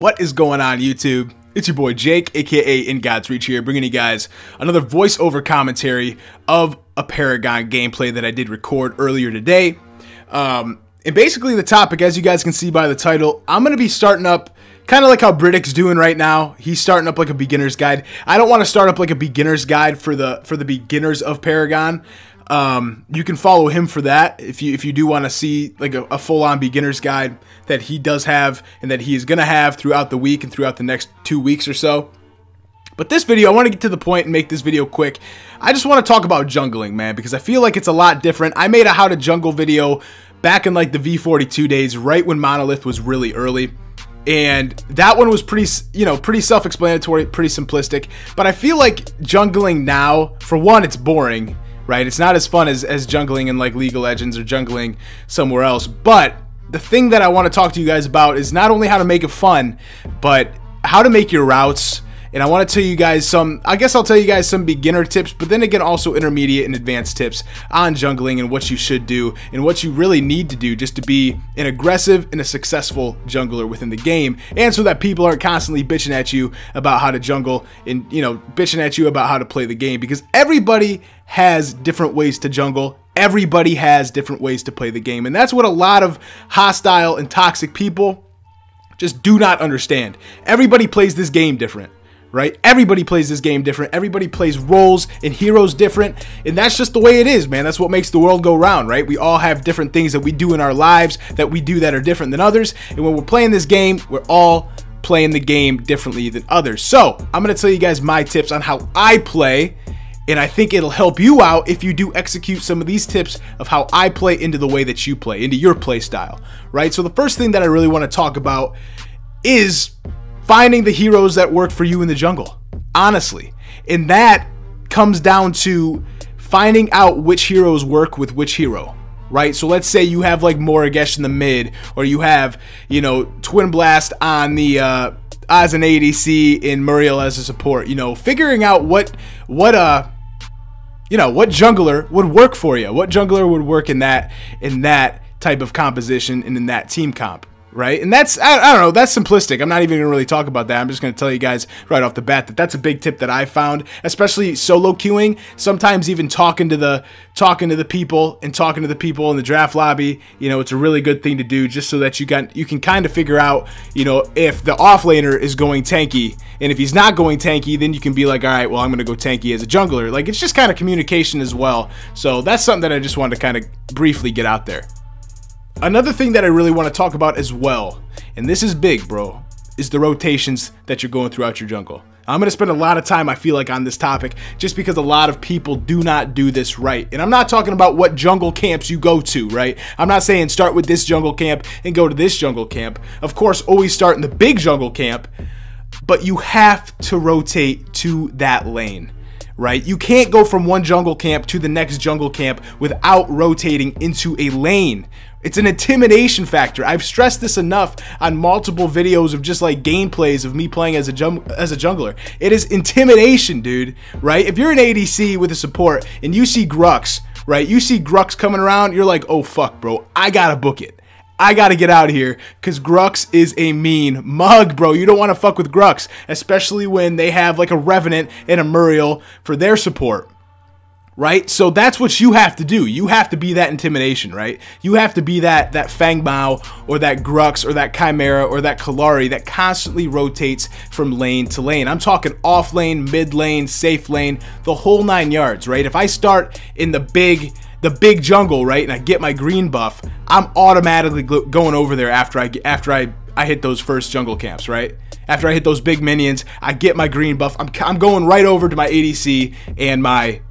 What is going on, YouTube? It's your boy Jake, aka In God's Reach here, bringing you guys another voiceover commentary of a Paragon gameplay that I did record earlier today. And basically the topic, as you guys can see by the title, I'm going to be starting up kind of like how Britic's doing right now. He's starting up like a beginner's guide. I don't want to start up like a beginner's guide for the beginners of Paragon. You can follow him for that if you do want to see like a full-on beginner's guide that he does have and that he is going to have throughout the week and throughout the next 2 weeks or so. But this video, I want to get to the point and make this video quick. I just want to talk about jungling, man, because I feel like it's a lot different. I made a how to jungle video back in like the V42 days, right when Monolith was really early. And that one was pretty self-explanatory, pretty simplistic. But I feel like jungling now, for one, it's boring. Right, it's not as fun as jungling in like League of Legends or jungling somewhere else. But the thing that I want to talk to you guys about is not only how to make it fun, but how to make your routes. And I want to tell you guys some, I guess I'll tell you guys some beginner tips, but then again also intermediate and advanced tips on jungling and what you should do and what you really need to do just to be an aggressive and a successful jungler within the game, and so that people aren't constantly bitching at you about how to jungle and, you know, bitching at you about how to play the game, because everybody has different ways to jungle. Everybody has different ways to play the game, and that's what a lot of hostile and toxic people just do not understand. Everybody plays this game different. Right? Everybody plays this game different. Everybody plays roles and heroes different. And that's just the way it is, man. That's what makes the world go round, right? We all have different things that we do in our lives that we do that are different than others. And when we're playing this game, we're all playing the game differently than others. So I'm going to tell you guys my tips on how I play. And I think it'll help you out if you do execute some of these tips of how I play into the way that you play, into your play style, right? So the first thing that I really want to talk about is finding the heroes that work for you in the jungle, honestly. And that comes down to finding out which heroes work with which hero, right? So let's say you have like Morigesh in the mid, or you have, you know, Twin Blast on the as an ADC and Muriel as a support. You know, figuring out what jungler would work for you, what jungler would work in that type of composition and in that team comp. Right? And that's, I don't know, that's simplistic. I'm not even gonna really talk about that. I'm just gonna tell you guys right off the bat that that's a big tip that I found, especially solo queuing. Sometimes even talking to the people in the draft lobby, you know, it's a really good thing to do, just so that you can kind of figure out, you know, if the off laner is going tanky, and if he's not going tanky, then you can be like, all right, well, I'm gonna go tanky as a jungler. Like, it's just kind of communication as well. So that's something that I just wanted to kind of briefly get out there. Another thing that I really want to talk about as well, and this is big, bro, is the rotations that you're going throughout your jungle. I'm going to spend a lot of time, I feel like, on this topic, just because a lot of people do not do this right. And I'm not talking about what jungle camps you go to, right? I'm not saying start with this jungle camp and go to this jungle camp. Of course, always start in the big jungle camp, but you have to rotate to that lane. Right? You can't go from one jungle camp to the next jungle camp without rotating into a lane. It's an intimidation factor. I've stressed this enough on multiple videos of just like gameplays of me playing as a jungler. It is intimidation, dude, right? If you're an ADC with a support and you see Grux, right? You see Grux coming around, you're like, oh fuck, bro, I gotta book it. I gotta get out of here, because Grux is a mean mug, bro. You don't want to fuck with Grux, especially when they have like a Revenant and a Muriel for their support, right? So that's what you have to do. You have to be that intimidation, right? You have to be that Feng Mao, or that Grux, or that Khaimera, or that Kalari that constantly rotates from lane to lane. I'm talking off lane, mid lane, safe lane, the whole 9 yards, right? If I start in the big jungle, right, and I get my green buff, I'm automatically going over there after I hit those first jungle camps, right? After I hit those big minions, I get my green buff, I'm going right over to my ADC and my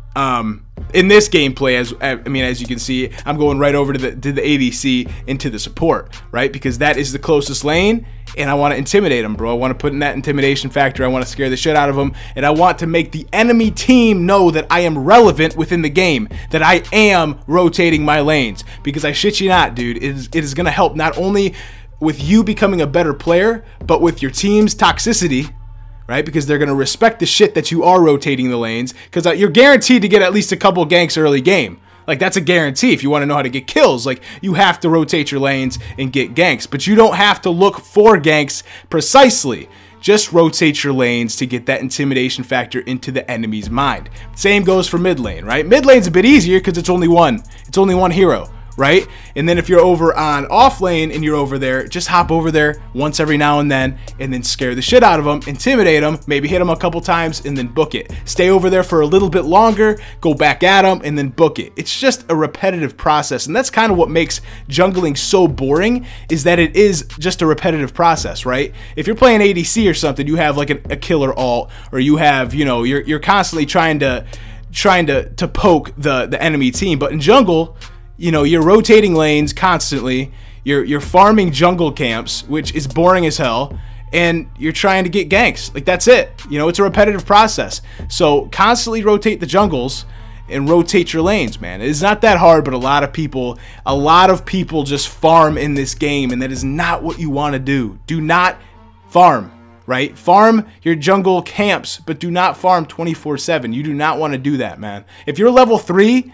in this gameplay, as you can see, I'm going right over to the ADC and to the support, right? Because that is the closest lane, and I want to intimidate them, bro. I want to put in that intimidation factor. I want to scare the shit out of them, and I want to make the enemy team know that I am relevant within the game, that I am rotating my lanes. Because I shit you not, dude, it is going to help not only with you becoming a better player, but with your team's toxicity. Right? Because they're going to respect the shit that you are rotating the lanes, because you're guaranteed to get at least a couple ganks early game. Like, that's a guarantee. If you want to know how to get kills, like, you have to rotate your lanes and get ganks. But you don't have to look for ganks precisely. Just rotate your lanes to get that intimidation factor into the enemy's mind. Same goes for mid lane, right? Mid lane's a bit easier because it's only one. It's only one hero, right? And then if you're over on off lane and you're over there, just hop over there once every now and then scare the shit out of them, intimidate them, maybe hit them a couple times, and then book it. Stay over there for a little bit longer, go back at them, and then book it. It's just a repetitive process, and that's kind of what makes jungling so boring, is that it is just a repetitive process, right? If you're playing ADC or something, you have like a killer ult, or you have, you know, you're constantly trying to poke the enemy team. But in jungle, you know, you're rotating lanes constantly, you're farming jungle camps, which is boring as hell, and you're trying to get ganks. Like, that's it. You know, it's a repetitive process. So constantly rotate the jungles and rotate your lanes, man. It's not that hard, but a lot of people just farm in this game, and that is not what you want to do. Do not farm, right? Farm your jungle camps, but do not farm 24/7. You do not want to do that, man. If you're level 3,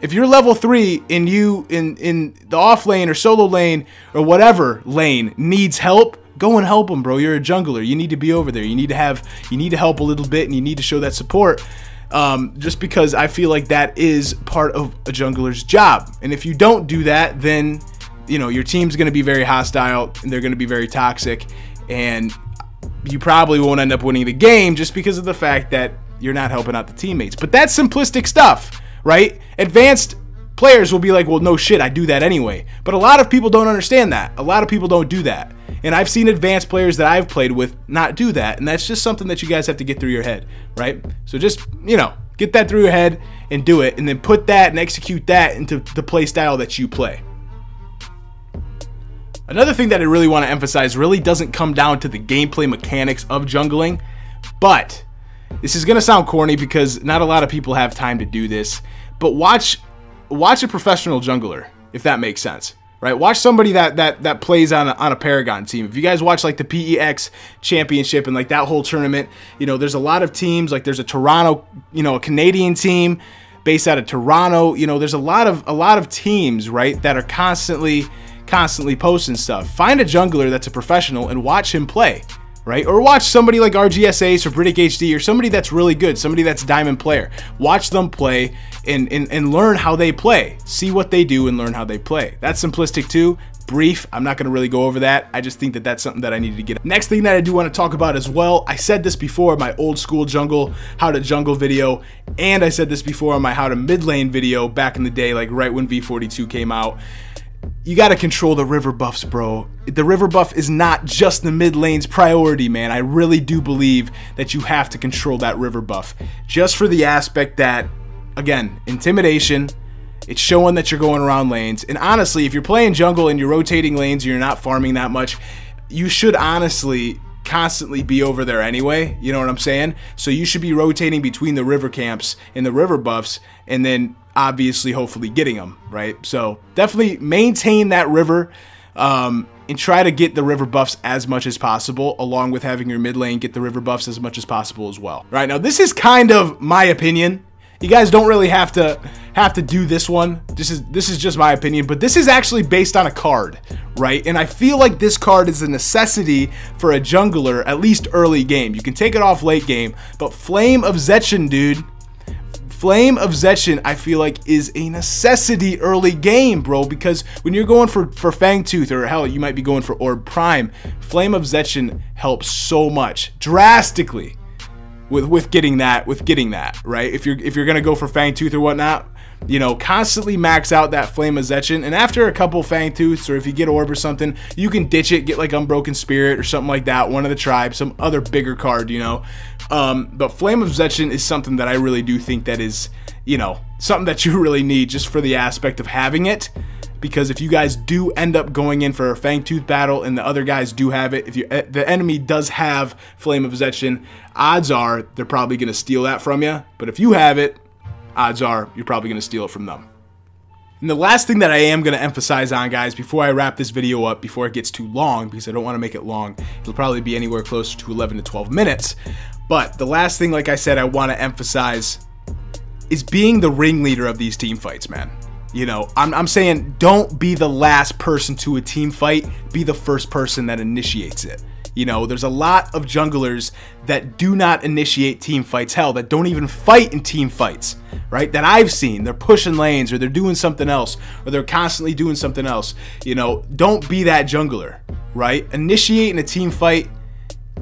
if you're level 3 and you in the off lane or solo lane or whatever lane needs help, go and help them, bro. You're a jungler. You need to be over there. You need to help a little bit, and you need to show that support. Just because I feel like that is part of a jungler's job. And if you don't do that, then, you know, your team's going to be very hostile, and they're going to be very toxic, and you probably won't end up winning the game just because of the fact that you're not helping out the teammates. But that's simplistic stuff, right? Advanced players will be like, well, no shit, I do that anyway. But a lot of people don't understand that. A lot of people don't do that. And I've seen advanced players that I've played with not do that. And that's just something that you guys have to get through your head, right? So just, you know, get that through your head and do it. And then put that and execute that into the play style that you play. Another thing that I really want to emphasize really doesn't come down to the gameplay mechanics of jungling, but this is going to sound corny because not a lot of people have time to do this, but watch a professional jungler, if that makes sense, right? Watch somebody that plays on a Paragon team. If you guys watch like the PEX Championship and like that whole tournament, you know, there's a lot of teams, like there's a Toronto, you know, a Canadian team based out of Toronto, you know, there's a lot of teams, right, that are constantly posting stuff. Find a jungler that's a professional and watch him play, right? Or watch somebody like RGSA or Britic HD or somebody that's really good, somebody that's diamond player. Watch them play and learn how they play. See what they do and learn how they play. That's simplistic too. Brief. I'm not going to really go over that. I just think that that's something that I needed to get. Next thing that I do want to talk about as well, I said this before in my old school jungle, how to jungle video, and I said this before on my how to mid lane video back in the day, like right when V42 came out. You got to control the river buffs, bro. The river buff is not just the mid lane's priority, man. I really do believe that you have to control that river buff. Just for the aspect that, again, intimidation, it's showing that you're going around lanes. And honestly, if you're playing jungle and you're rotating lanes, you're not farming that much, you should honestly constantly be over there anyway. You know what I'm saying? So you should be rotating between the river camps and the river buffs, and then obviously hopefully getting them, right? So definitely maintain that river and try to get the river buffs as much as possible, along with having your mid lane get the river buffs as much as possible as well. Right, now this is kind of my opinion. You guys don't really have to do this one. This is just my opinion, but this is actually based on a card, right? And I feel like this card is a necessity for a jungler, at least early game. You can take it off late game, but Flame of Zechin, dude. Flame of Zechin, I feel like, is a necessity early game, bro, because when you're going for Fangtooth, or hell, you might be going for Orb Prime, Flame of Zechin helps so much, drastically, with getting that, right? If you're gonna go for Fangtooth or whatnot, you know, constantly max out that Flame of Zechin, and after a couple Fangtooths, or if you get Orb or something, you can ditch it, get like Unbroken Spirit or something like that, one of the tribes, some other bigger card, you know. But Flame of Zechin is something that I really do think that is, you know, something that you really need just for the aspect of having it, because if you guys do end up going in for a Fangtooth battle and the other guys do have it, if the enemy does have Flame of Zechin, odds are they're probably going to steal that from you, but if you have it, odds are you're probably going to steal it from them. And the last thing that I am going to emphasize on, guys, before I wrap this video up, before it gets too long, because I don't want to make it long, it'll probably be anywhere closer to 11 to 12 minutes, but the last thing, like I said, I want to emphasize is being the ringleader of these team fights, man. You know, I'm saying don't be the last person to a team fight, be the first person that initiates it. You know, there's a lot of junglers that do not initiate team fights, hell, that don't even fight in team fights, right? That I've seen. They're pushing lanes, or they're doing something else, or they're constantly doing something else. You know, don't be that jungler, right? Initiate in a team fight,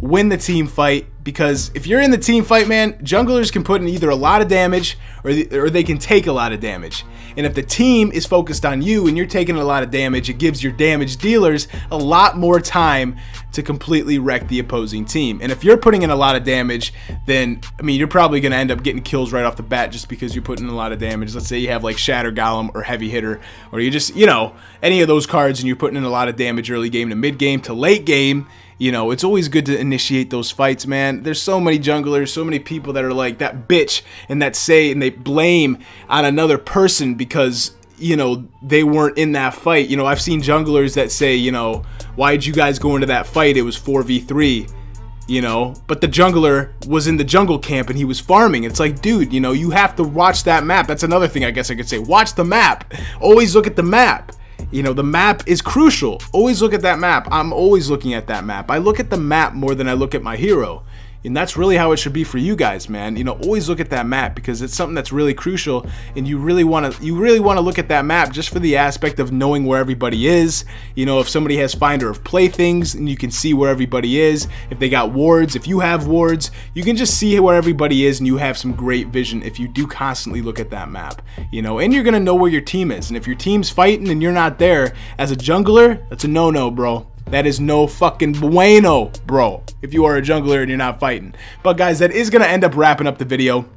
win the team fight, because if you're in the team fight, man, junglers can put in either a lot of damage or they can take a lot of damage. And if the team is focused on you and you're taking a lot of damage, it gives your damage dealers a lot more time to completely wreck the opposing team. And if you're putting in a lot of damage, then, I mean, you're probably going to end up getting kills right off the bat just because you're putting in a lot of damage. Let's say you have like Shatter Golem or Heavy Hitter, or you just, you know, any of those cards, and you're putting in a lot of damage early game to mid game to late game. You know, it's always good to initiate those fights, man. There's so many junglers, so many people that are like that bitch and that say, and they blame on another person because, you know, they weren't in that fight. You know, I've seen junglers that say, you know, why'd you guys go into that fight? It was 4v3, you know, but the jungler was in the jungle camp and he was farming. It's like, dude, you know, you have to watch that map. That's another thing I guess I could say. Watch the map. Always look at the map. You know, the map is crucial. Always look at that map. I'm always looking at that map. I look at the map more than I look at my hero. And that's really how it should be for you guys, man. You know, always look at that map because it's something that's really crucial, and you really want to look at that map just for the aspect of knowing where everybody is. You know, if somebody has Finder of Playthings, and you can see where everybody is. If they got wards, if you have wards, you can just see where everybody is, and you have some great vision if you do constantly look at that map. You know, and you're gonna know where your team is. And if your team's fighting and you're not there as a jungler, that's a no-no, bro. That is no fucking bueno, bro, if you are a jungler and you're not fighting. But guys, that is going to end up wrapping up the video.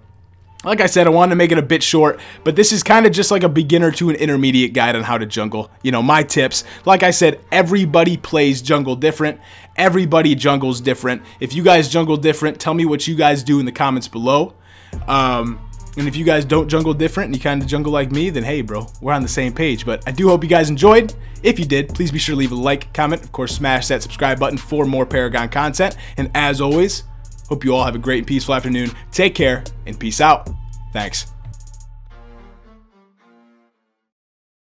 Like I said, I wanted to make it a bit short, but this is kind of just like a beginner to an intermediate guide on how to jungle. You know, my tips. Like I said, everybody plays jungle different. Everybody jungles different. If you guys jungle different, tell me what you guys do in the comments below. And if you guys don't jungle different and you kind of jungle like me, then hey, bro, we're on the same page. But I do hope you guys enjoyed. If you did, please be sure to leave a like, comment, of course, smash that subscribe button for more Paragon content. And as always, hope you all have a great and peaceful afternoon. Take care and peace out. Thanks.